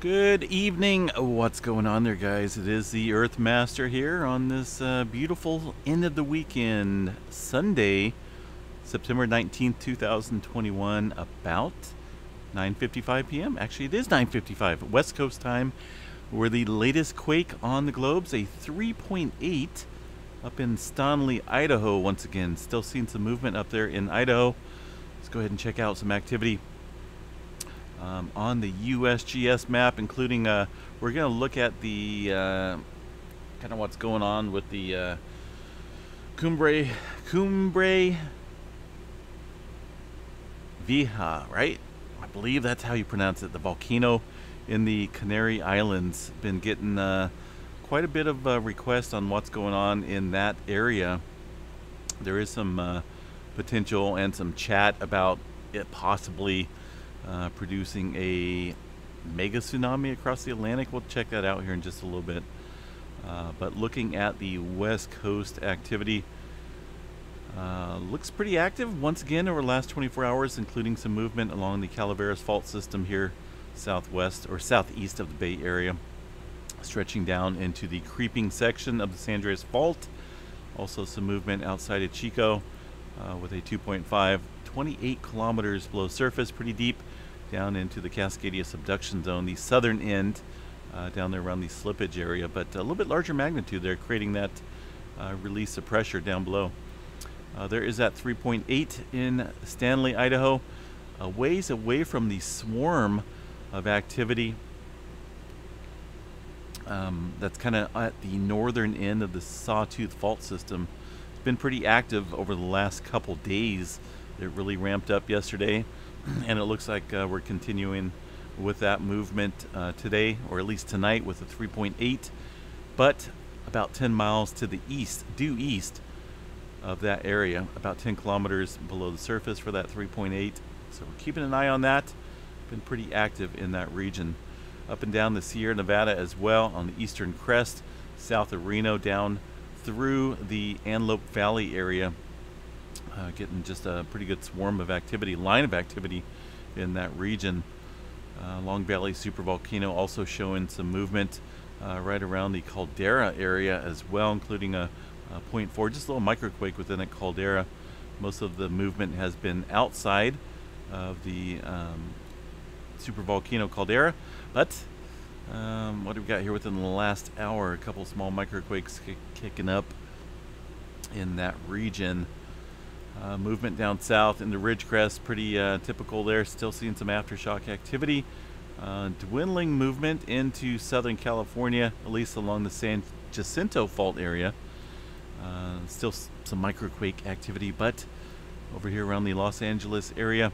Good evening. What's going on there, guys? It is the Earth Master here on this beautiful end of the weekend, Sunday, September 19th, 2021, about 9:55 p.m. Actually, it is 9:55 West Coast time, where the latest quake on the globe's a 3.8 up in Stanley, Idaho. Once again, still seeing some movement up there in Idaho. Let's go ahead and check out some activity on the USGS map, including we're going to look at the kind of what's going on with the Cumbre Vieja, right? I believe that's how you pronounce it. The volcano in the Canary Islands, been getting quite a bit of requests on what's going on in that area. There is some potential and some chat about it possibly producing a mega tsunami across the Atlantic. We'll check that out here in just a little bit. But looking at the West Coast activity, looks pretty active once again over the last 24 hours, including some movement along the Calaveras fault system here southwest or southeast of the Bay Area, stretching down into the creeping section of the San Andreas fault. Also some movement outside of Chico with a 2.5, 28 kilometers below surface, pretty deep down into the Cascadia subduction zone, the southern end, down there around the slippage area, but a little bit larger magnitude there, creating that release of pressure down below. There is that 3.8 in Stanley, Idaho, a ways away from the swarm of activity that's kind of at the northern end of the Sawtooth fault system. It's been pretty active over the last couple days. It really ramped up yesterday, and it looks like we're continuing with that movement today, or at least tonight, with a 3.8, but about 10 miles to the east, due east of that area, about 10 kilometers below the surface for that 3.8. So we're keeping an eye on that. Been pretty active in that region. Up and down the Sierra Nevada as well, on the eastern crest, south of Reno, down through the Antelope Valley area. Getting just a pretty good swarm of activity, line of activity in that region. Long Valley supervolcano also showing some movement right around the caldera area as well, including a 0.4, just a little microquake within a caldera. Most of the movement has been outside of the supervolcano caldera, but what do we got here within the last hour? A couple small microquakes kicking up in that region. Movement down south in the Ridgecrest, pretty typical there. Still seeing some aftershock activity. Dwindling movement into Southern California, at least along the San Jacinto fault area. Still some microquake activity, but over here around the Los Angeles area,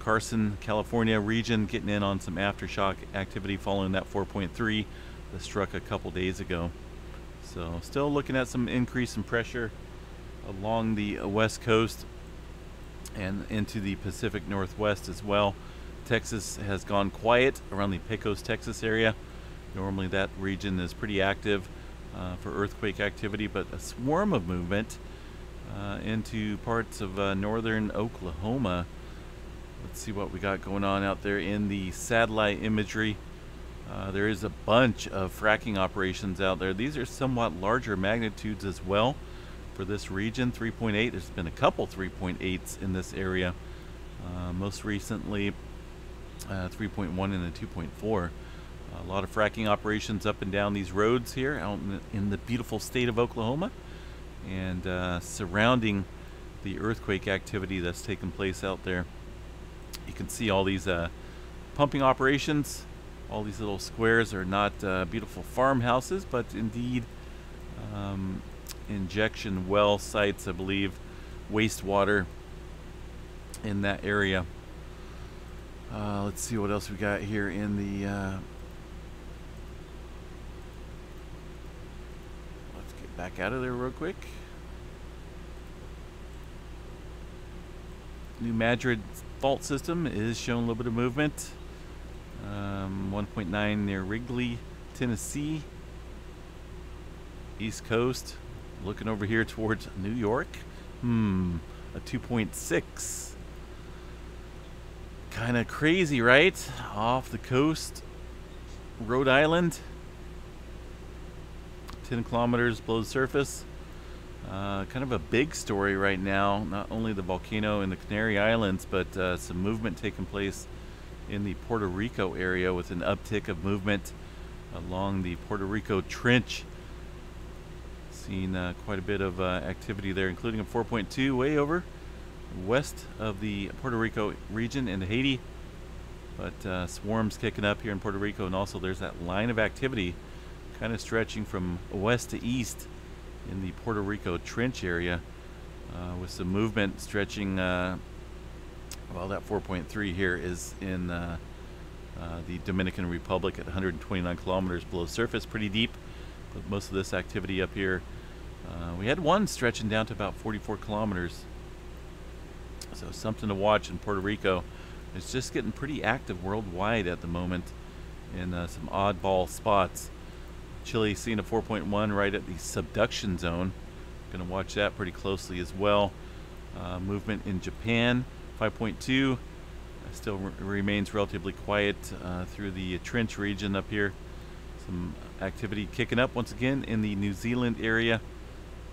Carson, California region, getting in on some aftershock activity following that 4.3 that struck a couple days ago. So still looking at some increase in pressure along the west coast and into the Pacific Northwest as well. Texas has gone quiet around the Pecos, Texas area. Normally that region is pretty active for earthquake activity, but a swarm of movement into parts of northern Oklahoma. Let's see what we got going on out there in the satellite imagery. There is a bunch of fracking operations out there. These are somewhat larger magnitudes as well. For this region, 3.8. There's been a couple 3.8s in this area. Most recently, 3.1 and a 2.4. A lot of fracking operations up and down these roads here out in the beautiful state of Oklahoma, and surrounding the earthquake activity that's taking place out there. You can see all these pumping operations. All these little squares are not beautiful farmhouses, but indeed injection well sites, I believe, wastewater in that area. Let's see what else we got here in the let's get back out of there real quick. New Madrid fault system is showing a little bit of movement. 1.9 near Wrigley, Tennessee. East Coast. Looking over here towards New York, a 2.6. Kind of crazy, right? Off the coast Rhode Island, 10 kilometers below the surface. Kind of a big story right now, not only the volcano in the Canary Islands, but some movement taking place in the Puerto Rico area with an uptick of movement along the Puerto Rico Trench. Seen quite a bit of activity there, including a 4.2 way over west of the Puerto Rico region into Haiti. But swarms kicking up here in Puerto Rico, and also there's that line of activity kind of stretching from west to east in the Puerto Rico Trench area with some movement stretching. Well, that 4.3 here is in the Dominican Republic at 129 kilometers below surface, pretty deep. But most of this activity up here, we had one stretching down to about 44 kilometers. So something to watch in Puerto Rico. It's just getting pretty active worldwide at the moment in some oddball spots. Chile seeing a 4.1 right at the subduction zone. Going to watch that pretty closely as well. Movement in Japan, 5.2. Still remains relatively quiet through the trench region up here. Some activity kicking up once again in the New Zealand area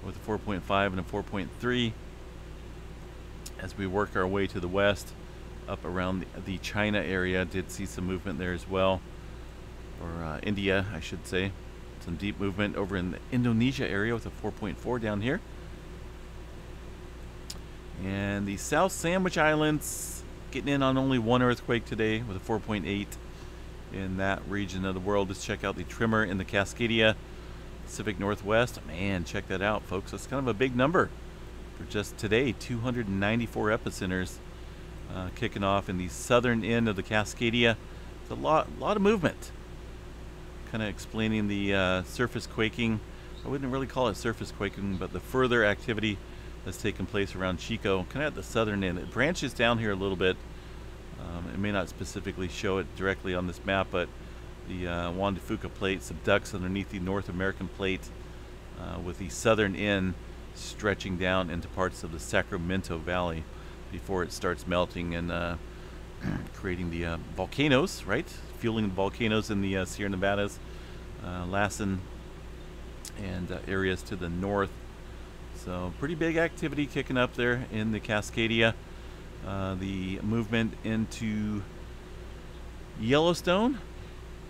with a 4.5 and a 4.3 as we work our way to the west up around the China area. Did see some movement there as well, or India I should say. Some deep movement over in the Indonesia area with a 4.4 down here, and the South Sandwich Islands getting in on only one earthquake today with a 4.8 in that region of the world. Let's check out the tremor in the Cascadia, Pacific Northwest. Man, check that out, folks. That's kind of a big number for just today. 294 epicenters kicking off in the southern end of the Cascadia. It's a lot of movement. Kind of explaining the surface quaking. I wouldn't really call it surface quaking, but the further activity that's taking place around Chico, kind of at the southern end. It branches down here a little bit. It may not specifically show it directly on this map, but the Juan de Fuca plate subducts underneath the North American plate with the southern end stretching down into parts of the Sacramento Valley before it starts melting and creating the volcanoes, right? Fueling the volcanoes in the Sierra Nevadas, Lassen, and areas to the north. So pretty big activity kicking up there in the Cascadia. The movement into Yellowstone,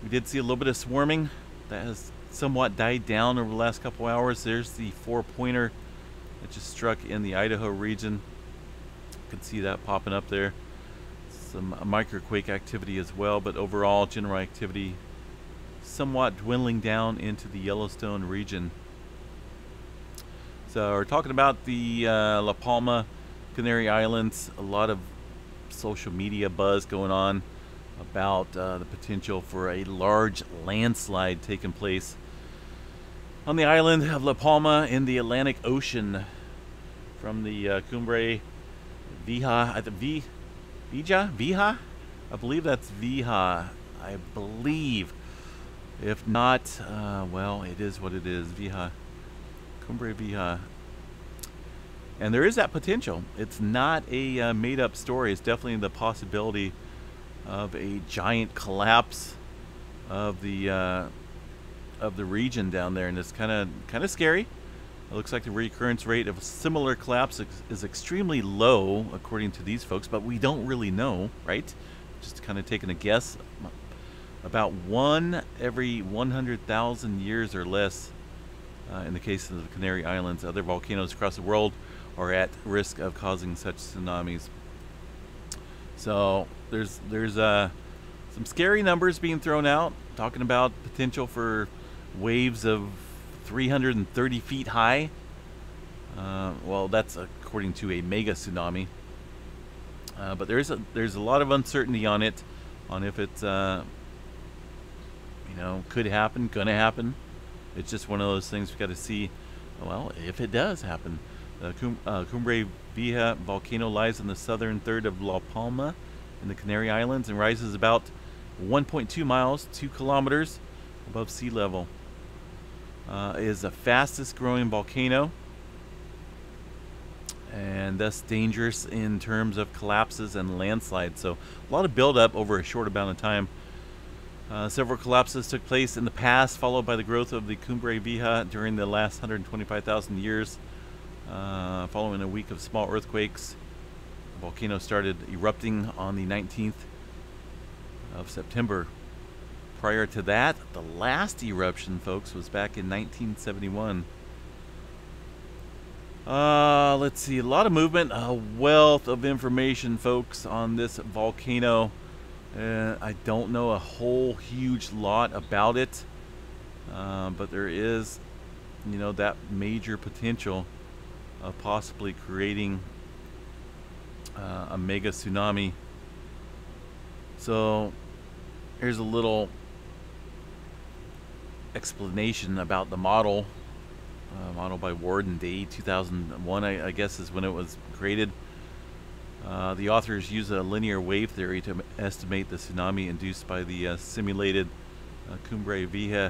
we did see a little bit of swarming that has somewhat died down over the last couple hours. There's the four-pointer that just struck in the Idaho region. You can see that popping up there. Some microquake activity as well, but overall general activity somewhat dwindling down into the Yellowstone region. So we're talking about the La Palma, Canary Islands. A lot of social media buzz going on about the potential for a large landslide taking place on the island of La Palma in the Atlantic Ocean from the Cumbre Vieja, Vieja? I believe that's Vieja, I believe. If not, well, it is what it is, Vieja, Cumbre Vieja. And there is that potential. It's not a made-up story. It's definitely the possibility of a giant collapse of the region down there, and it's kind of scary. It looks like the recurrence rate of a similar collapse is extremely low, according to these folks. But we don't really know, right? Just kind of taking a guess. About one every 100,000 years or less, in the case of the Canary Islands. Other volcanoes across the world are at risk of causing such tsunamis. So there's some scary numbers being thrown out, talking about potential for waves of 330 feet high. Well, that's according to a mega tsunami. But there's a lot of uncertainty on it, on if it's you know, could happen, gonna happen. It's just one of those things we got to see. Well, if it does happen. The Cumbre Vieja volcano lies in the southern third of La Palma in the Canary Islands and rises about 1.2 miles, 2 kilometers above sea level. It is the fastest growing volcano and thus dangerous in terms of collapses and landslides. So a lot of buildup over a short amount of time. Several collapses took place in the past, followed by the growth of the Cumbre Vieja during the last 125,000 years. Following a week of small earthquakes, the volcano started erupting on the 19th of September. Prior to that, the last eruption, folks, was back in 1971. Let's see, a lot of movement, a wealth of information, folks, on this volcano. I don't know a whole huge lot about it, but there is, you know, that major potential of possibly creating a mega tsunami. So here's a little explanation about the model. Model by Ward and Day, 2001, I guess is when it was created. The authors use a linear wave theory to estimate the tsunami induced by the simulated Cumbre Vieja.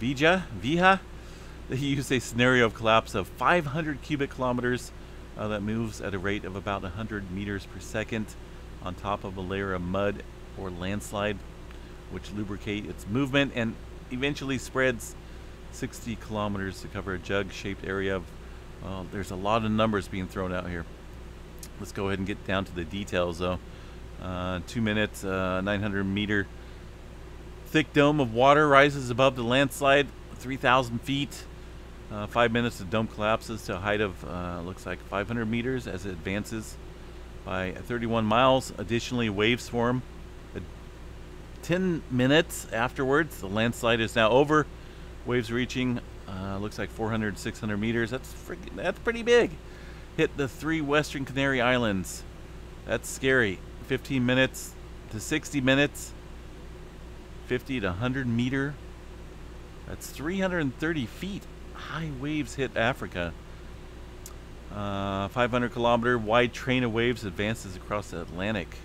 They use a scenario of collapse of 500 cubic kilometers that moves at a rate of about 100 meters per second on top of a layer of mud or landslide, which lubricate its movement and eventually spreads 60 kilometers to cover a jug-shaped area of, well, there's a lot of numbers being thrown out here. Let's go ahead and get down to the details, though. 2 minutes, 900 meter thick dome of water rises above the landslide, 3,000 feet. 5 minutes, the dome collapses to a height of, looks like 500 meters as it advances by 31 miles. Additionally, waves form. 10 minutes afterwards, the landslide is now over. Waves reaching, looks like 400, 600 meters. That's pretty big. Hit the three western Canary Islands. That's scary. 15 minutes to 60 minutes. 50 to 100 meter. That's 330 feet. High waves hit Africa. 500 kilometer wide train of waves advances across the Atlantic.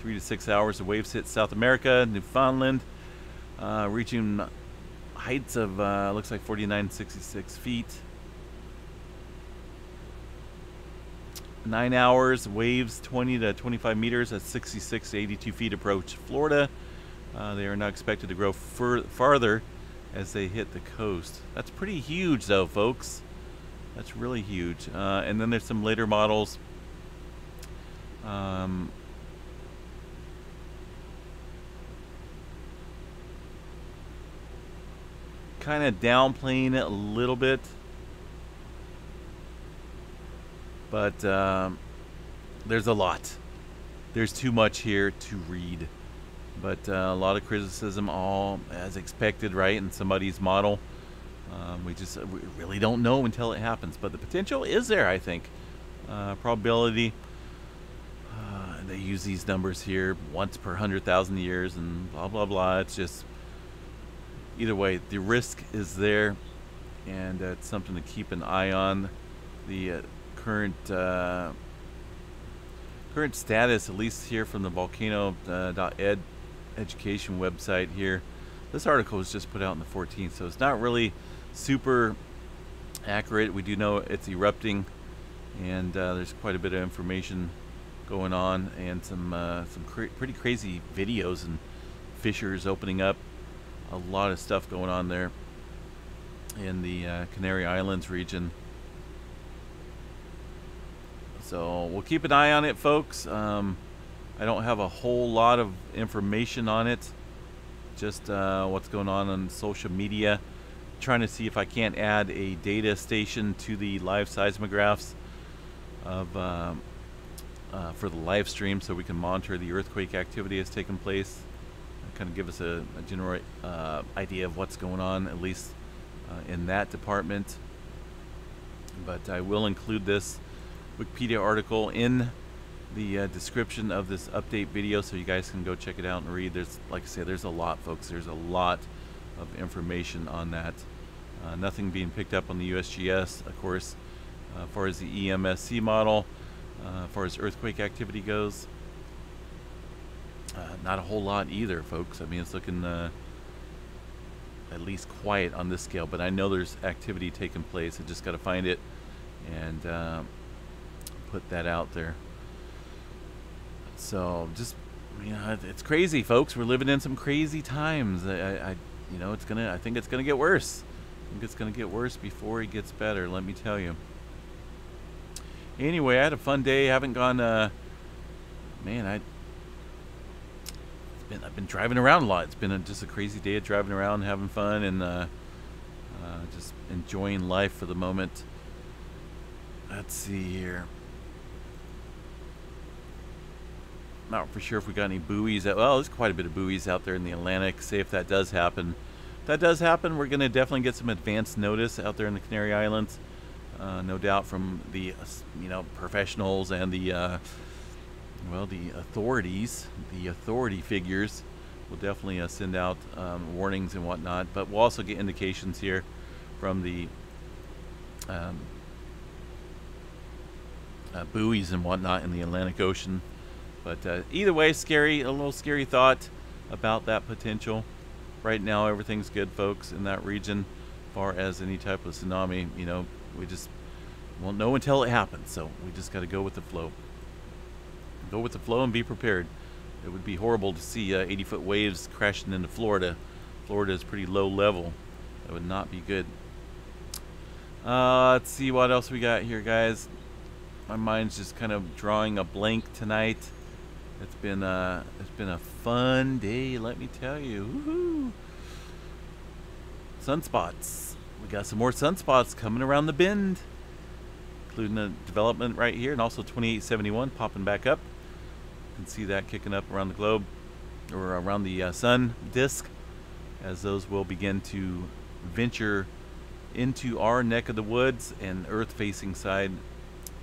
3 to 6 hours of waves hit South America, Newfoundland, reaching heights of, looks like 49, 66 feet. 9 hours, waves 20 to 25 meters at 66 to 82 feet approach Florida. They are now expected to grow farther as they hit the coast. That's pretty huge, though, folks. That's really huge. And then there's some later models. Kind of downplaying it a little bit. But there's a lot. There's too much here to read. But a lot of criticism, all as expected, right? In somebody's model. We really don't know until it happens. But the potential is there, I think. Probability. They use these numbers here once per 100,000 years and blah, blah, blah. It's just, either way, the risk is there. And it's something to keep an eye on. The current status, at least here from the volcano.ed education website here. This article was just put out on the 14th, so it's not really super accurate. We do know it's erupting, and there's quite a bit of information going on, and some pretty crazy videos and fissures opening up. A lot of stuff going on there in the Canary Islands region. So we'll keep an eye on it, folks. I don't have a whole lot of information on it. Just what's going on social media. Trying to see if I can't add a data station to the live seismographs of, for the live stream, so we can monitor the earthquake activity that's taken place. Kind of give us a general idea of what's going on, at least in that department. But I will include this Wikipedia article in the description of this update video, so you guys can go check it out and read. There's, like I say, there's a lot, folks. There's a lot of information on that. Nothing being picked up on the USGS, of course, as far as the EMSC model, as far as earthquake activity goes. Not a whole lot either, folks. I mean, it's looking at least quiet on this scale, but I know there's activity taking place. I just got to find it and put that out there. So just you know, it's crazy, folks. We're living in some crazy times. You know, it's gonna. I think it's gonna get worse. I think it's gonna get worse before it gets better. Let me tell you. Anyway, I had a fun day. I haven't gone. Man, I've been driving around a lot. It's been just a crazy day of driving around, having fun, and just enjoying life for the moment. Let's see here. Not for sure if we got any buoys. Well, there's quite a bit of buoys out there in the Atlantic. Say if that does happen. If that does happen, we're going to definitely get some advance notice out there in the Canary Islands. No doubt from the, you know, professionals and the, well, the authorities, the authority figures will definitely send out warnings and whatnot. But we'll also get indications here from the buoys and whatnot in the Atlantic Ocean. But either way, scary, a little scary thought about that potential. Right now, everything's good, folks, in that region. As far as any type of tsunami, you know, we just won't know until it happens. So we just got to go with the flow. Go with the flow and be prepared. It would be horrible to see 80-foot waves crashing into Florida. Florida is pretty low level. That would not be good. Let's see what else we got here, guys. My mind's just kind of drawing a blank tonight. It's been a fun day, let me tell you. Woohoo! Sunspots. We got some more sunspots coming around the bend, including a development right here, and also 2871 popping back up. You can see that kicking up around the globe, or around the sun disk, as those will begin to venture into our neck of the woods and earth-facing side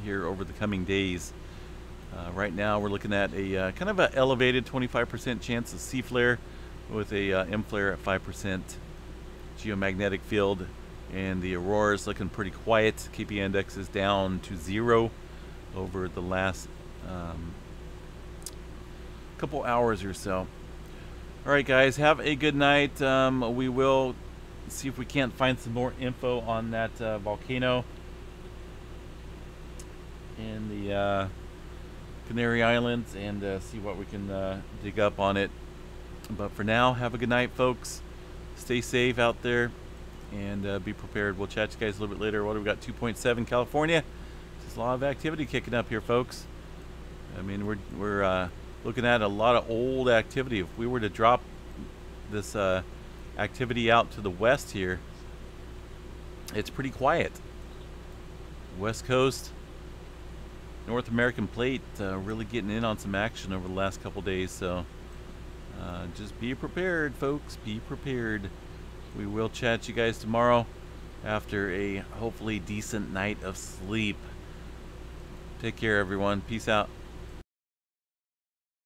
here over the coming days. Right now we're looking at a kind of an elevated 25% chance of C flare with a M flare at 5%. Geomagnetic field and the aurora is looking pretty quiet. KP index is down to 0 over the last couple hours or so. All right, guys, have a good night. We will see if we can't find some more info on that volcano in the Canary Islands, and see what we can dig up on it. But for now, have a good night, folks. Stay safe out there and be prepared. We'll chat to you guys a little bit later. What do we got? 2.7 California. There's a lot of activity kicking up here, folks. I mean, we're looking at a lot of old activity. If we were to drop this activity out to the west here, it's pretty quiet. West Coast, North American plate really getting in on some action over the last couple days, so just be prepared, folks. Be prepared. We will chat you guys tomorrow after a hopefully decent night of sleep. Take care, everyone. Peace out.